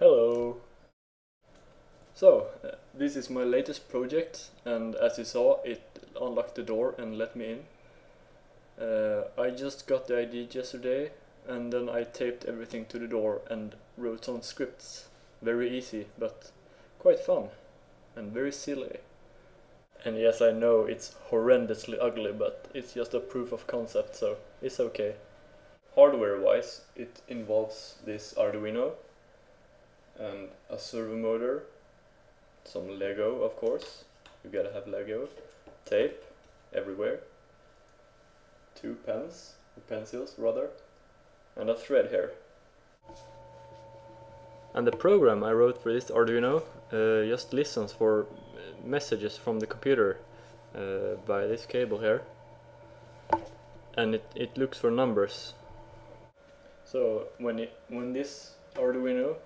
Hello! So, this is my latest project, and as you saw, it unlocked the door and let me in. I just got the idea yesterday, and then I taped everything to the door and wrote some scripts. Very easy, but quite fun, and very silly. And yes, I know it's horrendously ugly, but it's just a proof of concept, so it's okay. Hardware-wise, it involves this Arduino, and a servo motor, some Lego, of course, you gotta have Lego, tape everywhere, two pens, or pencils rather, and a thread here. And the program I wrote for this Arduino just listens for messages from the computer by this cable here, and it looks for numbers. So when this Arduino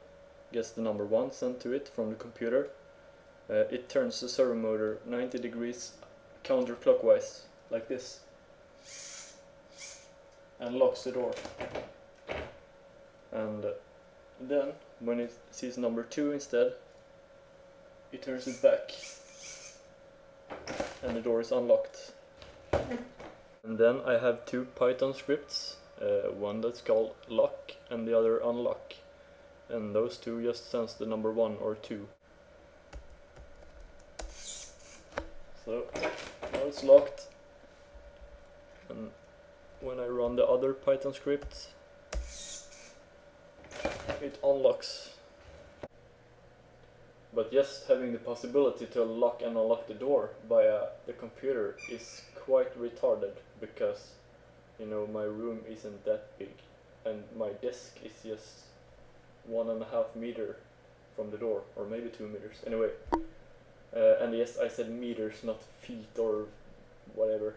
gets the number 1 sent to it from the computer, it turns the servo motor 90 degrees counterclockwise, like this, and locks the door. And then, when it sees number 2 instead, it turns it back, and the door is unlocked. And then I have two Python scripts, one that's called lock and the other unlock. And those two just sends the number 1 or 2. So now it's locked, and when I run the other Python script, it unlocks. But yes, having the possibility to lock and unlock the door via the computer is quite retarded, because you know, my room isn't that big, and my desk is just 1.5 meters from the door, or maybe 2 meters, anyway. And yes, I said meters, not feet or whatever.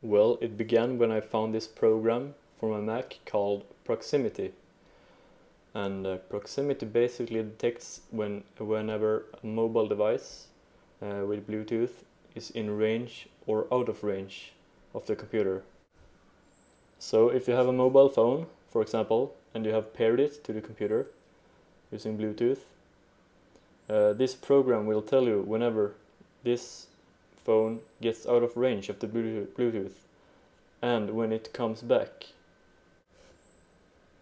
Well, it began when I found this program for my Mac called Proximity. And Proximity basically detects whenever a mobile device with Bluetooth is in range or out of range of the computer. So if you have a mobile phone, for example, and you have paired it to the computer using Bluetooth, this program will tell you whenever this phone gets out of range of the Bluetooth and when it comes back.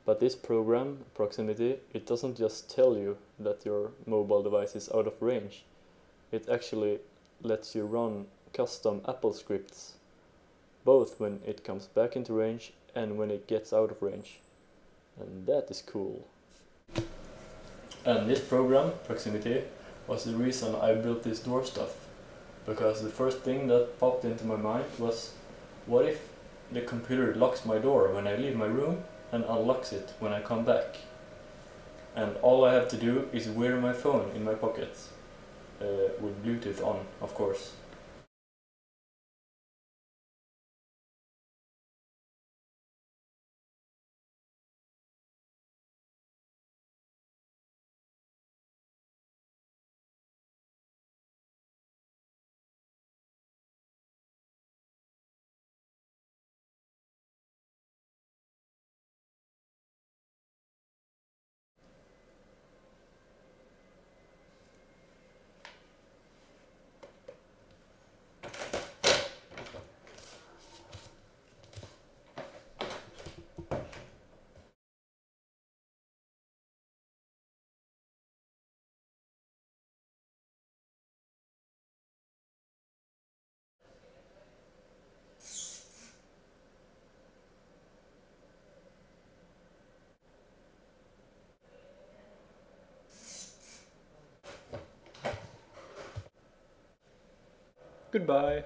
But this program, Proximity, it doesn't just tell you that your mobile device is out of range. It actually lets you run custom AppleScripts, both when it comes back into range and when it gets out of range. And that is cool. And this program, Proximity, was the reason I built this door stuff. Because the first thing that popped into my mind was, what if the computer locks my door when I leave my room and unlocks it when I come back? And all I have to do is wear my phone in my pocket, with Bluetooth on, of course. Goodbye.